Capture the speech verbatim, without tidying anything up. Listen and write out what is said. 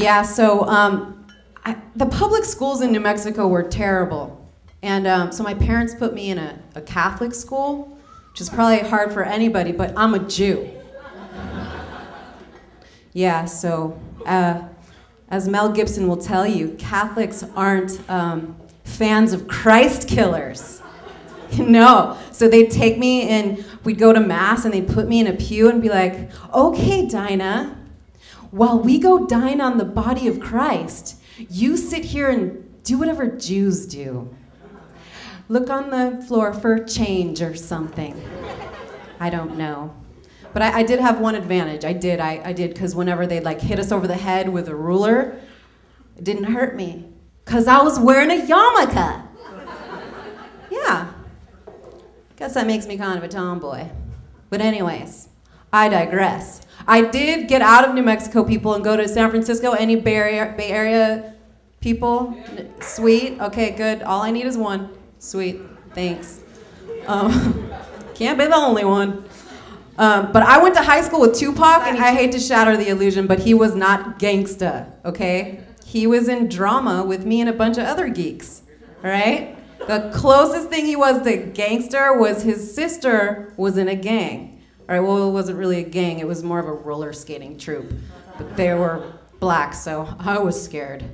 Yeah, so um, I, the public schools in New Mexico were terrible. And um, so my parents put me in a, a Catholic school, which is probably hard for anybody, but I'm a Jew. Yeah, so uh, as Mel Gibson will tell you, Catholics aren't um, fans of Christ killers. No, so they'd take me and we'd go to mass and they'd put me in a pew and be like, okay, Dinah, while we go dine on the body of Christ, you sit here and do whatever Jews do. Look on the floor for change or something. I don't know. But I, I did have one advantage. I did, I, I did, because whenever they'd like hit us over the head with a ruler, it didn't hurt me, because I was wearing a yarmulke. Yeah. Guess that makes me kind of a tomboy. But anyways, I digress. I did get out of New Mexico, people, and go to San Francisco. Any Bay Area, Bay Area people? Yeah. Sweet, okay, good. All I need is one. Sweet, thanks. Um, can't be the only one. Um, but I went to high school with Tupac, and I hate to shatter the illusion, but he was not gangsta, okay? He was in drama with me and a bunch of other geeks, all right? The closest thing he was to gangster was his sister was in a gang. All right, well, it wasn't really a gang, it was more of a roller skating troupe. But they were black, so I was scared.